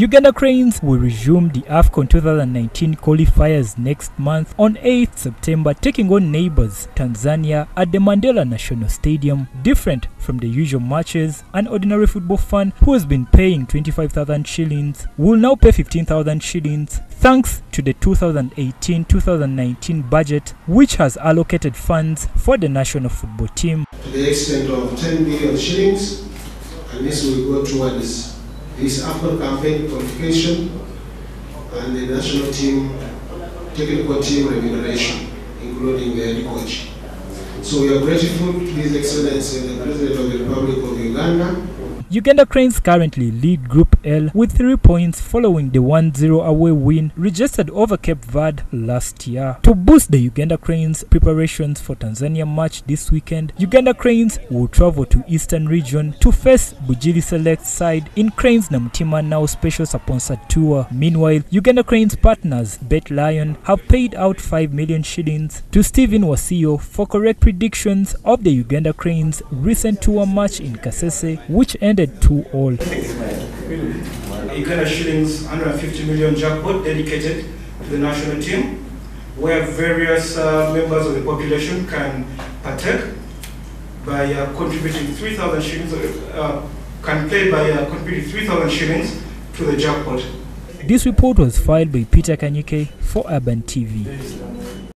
Uganda Cranes will resume the AFCON 2019 qualifiers next month on 8th September, taking on neighbors Tanzania at the Mandela National Stadium. Different from the usual matches, an ordinary football fan who has been paying 25,000 shillings will now pay 15,000 shillings thanks to the 2018-2019 budget, which has allocated funds for the national football team. To the extent of 10 million shillings, and this will go towards this AFCON campaign qualification and the national team, technical team remuneration, including the head coach. So we are grateful to His Excellency, the President of the Republic of Uganda. Uganda Cranes currently lead Group L with 3 points following the 1-0 away win registered over Cape Verde last year. To boost the Uganda Cranes' preparations for Tanzania match this weekend, Uganda Cranes will travel to Eastern Region to face Bujili Select side in Cranes na Mtima Now special sponsor tour. Meanwhile, Uganda Cranes partners Bet Lion have paid out 5 million shillings to Steven Wasio for correct predictions of the Uganda Cranes' recent tour match in Kasese, which ended 2-2. Uganda shillings 150 million jackpot dedicated to the national team, where various members of the population can partake by contributing 3,000 shillings. Can play by contributing 3,000 shillings to the jackpot. This report was filed by Peter Kanyike for Urban TV.